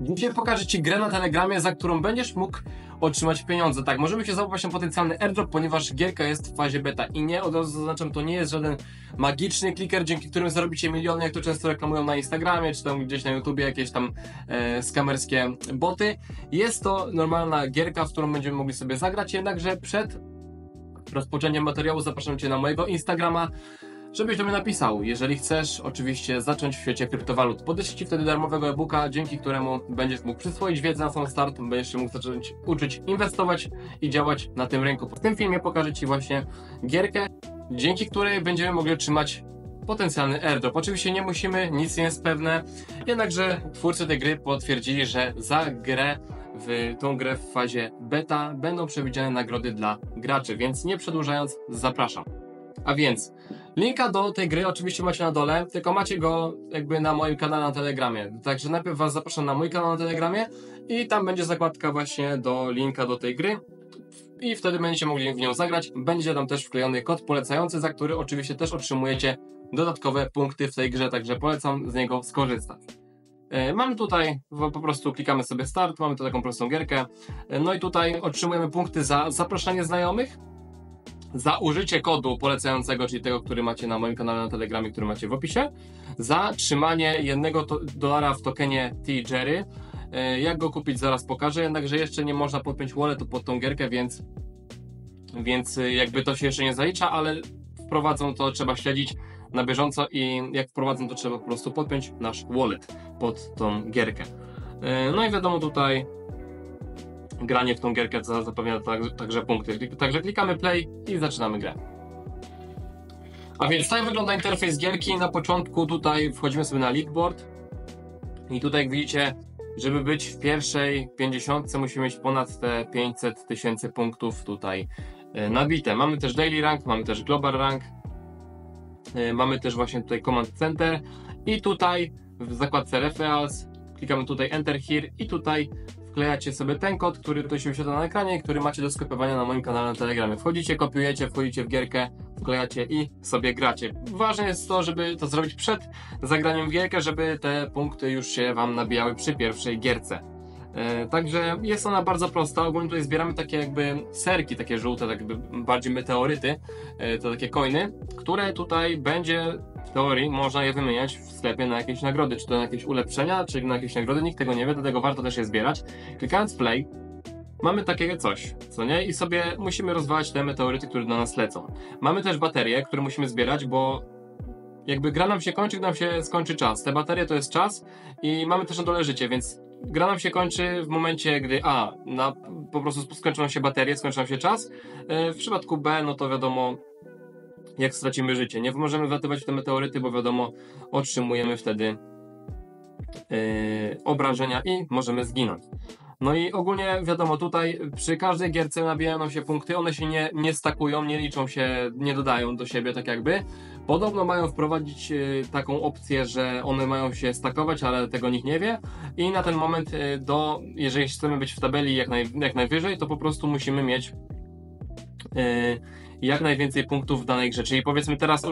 Dzisiaj pokażę Ci grę na Telegramie, za którą będziesz mógł otrzymać pieniądze. Tak, możemy się załapać na potencjalny airdrop, ponieważ gierka jest w fazie beta. I nie, od razu zaznaczam, to nie jest żaden magiczny kliker, dzięki którym zarobicie miliony, jak to często reklamują na Instagramie, czy tam gdzieś na YouTubie, jakieś tam skamerskie boty. Jest to normalna gierka, w którą będziemy mogli sobie zagrać, jednakże przed rozpoczęciem materiału zapraszam Cię na mojego Instagrama, żebyś do mnie napisał, jeżeli chcesz oczywiście zacząć w świecie kryptowalut. Podeślę Ci wtedy darmowego e-booka, dzięki któremu będziesz mógł przyswoić wiedzę na sam start, będziesz się mógł zacząć uczyć, inwestować i działać na tym rynku. W tym filmie pokażę Ci właśnie gierkę, dzięki której będziemy mogli otrzymać potencjalny airdrop. Oczywiście nie musimy, nic nie jest pewne, jednakże twórcy tej gry potwierdzili, że za grę w tą grę w fazie beta będą przewidziane nagrody dla graczy, więc nie przedłużając, zapraszam. A więc linka do tej gry oczywiście macie na dole, tylko macie go jakby na moim kanale na Telegramie. Także najpierw Was zapraszam na mój kanał na Telegramie i tam będzie zakładka właśnie do linka do tej gry i wtedy będziecie mogli w nią zagrać. Będzie tam też wklejony kod polecający, za który oczywiście też otrzymujecie dodatkowe punkty w tej grze, także polecam z niego skorzystać. Mamy tutaj, po prostu klikamy sobie start, mamy tu taką prostą gierkę. No i tutaj otrzymujemy punkty za zapraszanie znajomych, za użycie kodu polecającego, czyli tego, który macie na moim kanale na Telegramie, który macie w opisie, za trzymanie $1 w tokenie T-Jerry. Jak go kupić zaraz pokażę, jednakże jeszcze nie można podpiąć walletu pod tą gierkę, więc jakby to się jeszcze nie zalicza, ale wprowadzą to, trzeba śledzić na bieżąco i jak wprowadzą, to trzeba po prostu podpiąć nasz wallet pod tą gierkę. No i wiadomo, tutaj granie w tą gierkę zapewnia także punkty. Także klikamy play i zaczynamy grę. A więc tak wygląda interfejs gierki. Na początku tutaj wchodzimy sobie na leaderboard i tutaj jak widzicie, żeby być w pierwszej 50, musimy mieć ponad te 500 tysięcy punktów tutaj nabite. Mamy też daily rank, mamy też global rank, mamy też właśnie tutaj command center i tutaj w zakładce referrals klikamy tutaj enter here i tutaj wklejacie sobie ten kod, który tutaj się wyświetla na ekranie i który macie do skopiowania na moim kanale na Telegramie. Wchodzicie, kopiujecie, wchodzicie w gierkę, wklejacie i sobie gracie. Ważne jest to, żeby to zrobić przed zagraniem w gierkę, żeby te punkty już się Wam nabijały przy pierwszej gierce. Także jest ona bardzo prosta. Ogólnie tutaj zbieramy takie jakby serki, takie żółte, tak jakby bardziej meteoryty, to takie coiny, które tutaj będzie w teorii można je wymieniać w sklepie na jakieś nagrody, czy to na jakieś ulepszenia, czy na jakieś nagrody, nikt tego nie wie, dlatego warto też je zbierać. Klikając play mamy takie coś, co nie? I sobie musimy rozwalać te meteoryty, które do nas lecą. Mamy też baterie, które musimy zbierać, bo jakby gra nam się kończy, gdy nam się skończy czas. Te baterie to jest czas i mamy też na dole życie, więc gra nam się kończy w momencie, gdy A, po prostu skończą nam się baterie, skończy nam się czas. W przypadku B, no to wiadomo, jak stracimy życie. Nie możemy wlatywać w te meteoryty, bo wiadomo, otrzymujemy wtedy obrażenia i możemy zginąć. No i ogólnie wiadomo, tutaj przy każdej gierce nabijają się punkty, one się nie stakują, nie liczą się, nie dodają do siebie tak jakby. Podobno mają wprowadzić taką opcję, że one mają się stakować, ale tego nikt nie wie. I na ten moment, jeżeli chcemy być w tabeli jak najwyżej, to po prostu musimy mieć jak najwięcej punktów w danej grze. Czyli powiedzmy teraz,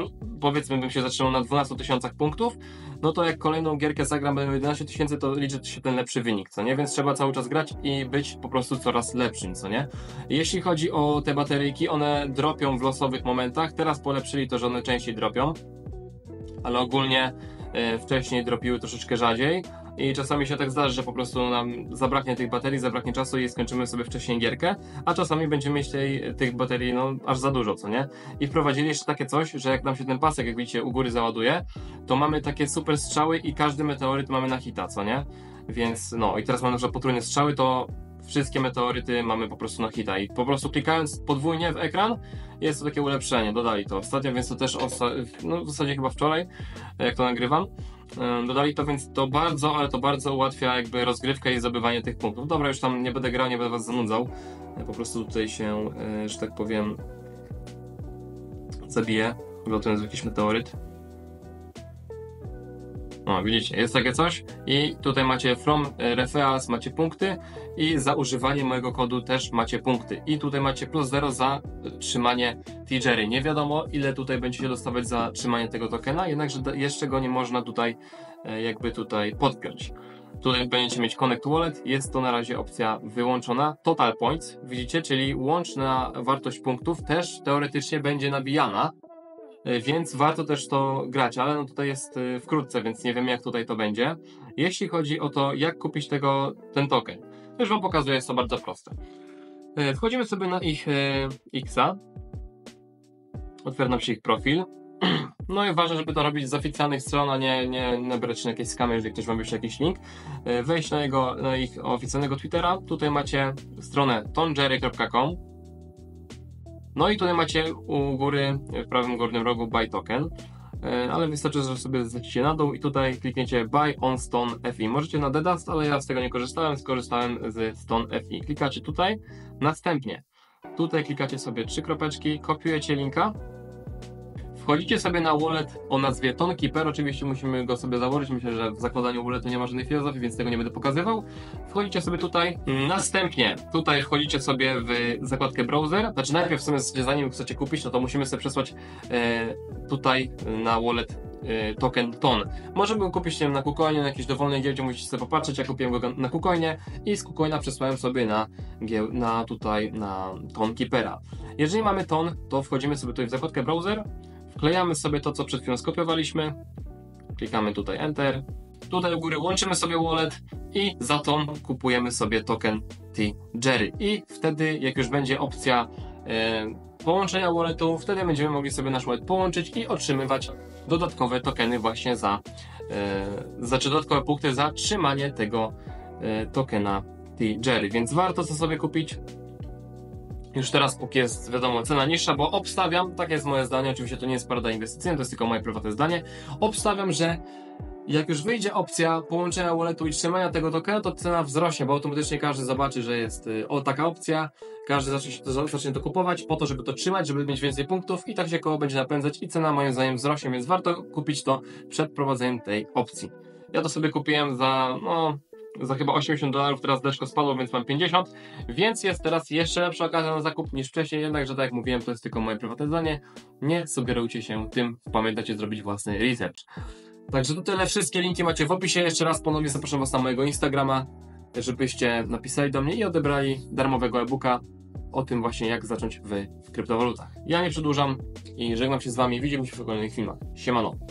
bym się zatrzymał na 12 tysiącach punktów, no to jak kolejną gierkę zagram, będę 11 tysięcy, to liczy się ten lepszy wynik, co nie? Więc trzeba cały czas grać i być po prostu coraz lepszym, co nie? Jeśli chodzi o te bateryjki, one dropią w losowych momentach. Teraz polepszyli to, że one częściej dropią, ale ogólnie wcześniej dropiły troszeczkę rzadziej. I czasami się tak zdarzy, że po prostu nam zabraknie tych baterii, zabraknie czasu i skończymy sobie wcześniej gierkę, a czasami będziemy mieć tych baterii aż za dużo, co nie? I wprowadzili jeszcze takie coś, że jak nam się ten pasek, jak widzicie, u góry załaduje, to mamy takie super strzały i każdy meteoryt mamy na hita, co nie? Więc no i teraz mamy na przykład potrójne strzały, to wszystkie meteoryty mamy po prostu na hita i po prostu klikając podwójnie w ekran jest to takie ulepszenie, dodali to ostatnio, więc to też w zasadzie chyba wczoraj, jak to nagrywam, dodali to, więc to bardzo, ale to bardzo ułatwia jakby rozgrywkę i zdobywanie tych punktów. Dobra, już tam nie będę grał, nie będę Was zanudzał, po prostu tutaj się, że tak powiem, zabiję, wylatując jakiś meteoryt. No, widzicie, jest takie coś i tutaj macie from referrals, macie punkty i za używanie mojego kodu też macie punkty i tutaj macie +0 za trzymanie T-Jerry. Nie wiadomo, ile tutaj będziecie dostawać za trzymanie tego tokena, jednakże jeszcze go nie można tutaj podpiąć. Tutaj będziecie mieć Connect Wallet, jest to na razie opcja wyłączona. Total Points, widzicie, czyli łączna wartość punktów też teoretycznie będzie nabijana, więc warto też to grać, ale no tutaj jest wkrótce, więc nie wiem, jak tutaj to będzie. Jeśli chodzi o to, jak kupić ten token, to już Wam pokazuję, jest to bardzo proste. Wchodzimy sobie na ich X-a, otwieram się ich profil. No i ważne, żeby to robić z oficjalnych stron, a nie brać na jakieś skamy, jeżeli ktoś Wam wyśle jakiś link. Wejść na ich oficjalnego Twittera. Tutaj macie stronę ton.jerry.com. No i tutaj macie u góry, w prawym górnym rogu Buy Token. Ale wystarczy, że sobie zlecicie na dół i tutaj klikniecie Buy on STON.fi. Możecie na Dedast, ale ja z tego nie korzystałem, skorzystałem z STON.fi. Klikacie tutaj. Następnie tutaj klikacie sobie 3 kropeczki, kopiujecie linka. Wchodzicie sobie na wallet o nazwie Ton Keeper, oczywiście musimy go sobie założyć, myślę, że w zakładaniu walletu nie ma żadnej filozofii, więc tego nie będę pokazywał. Wchodzicie sobie tutaj, następnie tutaj wchodzicie sobie w zakładkę browser, znaczy najpierw sobie zanim chcecie kupić, no to musimy sobie przesłać tutaj na wallet token TON. Możemy go kupić na KuCoinie, na jakiejś dowolnej giełdzie, musicie sobie popatrzeć, ja kupiłem go na KuCoinie i z KuCoina przesłałem sobie na Ton Keepera. Jeżeli mamy TON, to wchodzimy sobie tutaj w zakładkę browser, wklejamy sobie to, co przed chwilą skopiowaliśmy, klikamy tutaj Enter, tutaj u góry łączymy sobie wallet i za TON kupujemy sobie token T-Jerry i wtedy, jak już będzie opcja połączenia walletu, wtedy będziemy mogli sobie nasz wallet połączyć i otrzymywać dodatkowe tokeny właśnie czy dodatkowe punkty za trzymanie tego tokena T-Jerry, więc warto to sobie kupić. Już teraz, póki jest, wiadomo, cena niższa, bo obstawiam, tak jest moje zdanie, oczywiście to nie jest porada inwestycyjna, to jest tylko moje prywatne zdanie, obstawiam, że jak już wyjdzie opcja połączenia walletu i trzymania tego tokena, to cena wzrośnie, bo automatycznie każdy zobaczy, że jest taka opcja, każdy zacznie to kupować po to, żeby to trzymać, żeby mieć więcej punktów i tak się koło będzie napędzać i cena moim zdaniem wzrośnie, więc warto kupić to przed wprowadzeniem tej opcji. Ja to sobie kupiłem za chyba $80, teraz deszko spadło, więc mam 50, więc jest teraz jeszcze lepsza okazja na zakup niż wcześniej, jednakże tak jak mówiłem, to jest tylko moje prywatne zdanie, nie sugerujcie się tym, pamiętajcie zrobić własny research. Także to tyle, wszystkie linki macie w opisie, jeszcze raz ponownie zapraszam Was na mojego Instagrama, żebyście napisali do mnie i odebrali darmowego e-booka o tym właśnie, jak zacząć w kryptowalutach. Ja nie przedłużam i żegnam się z Wami, widzimy się w kolejnych filmach. Siemano!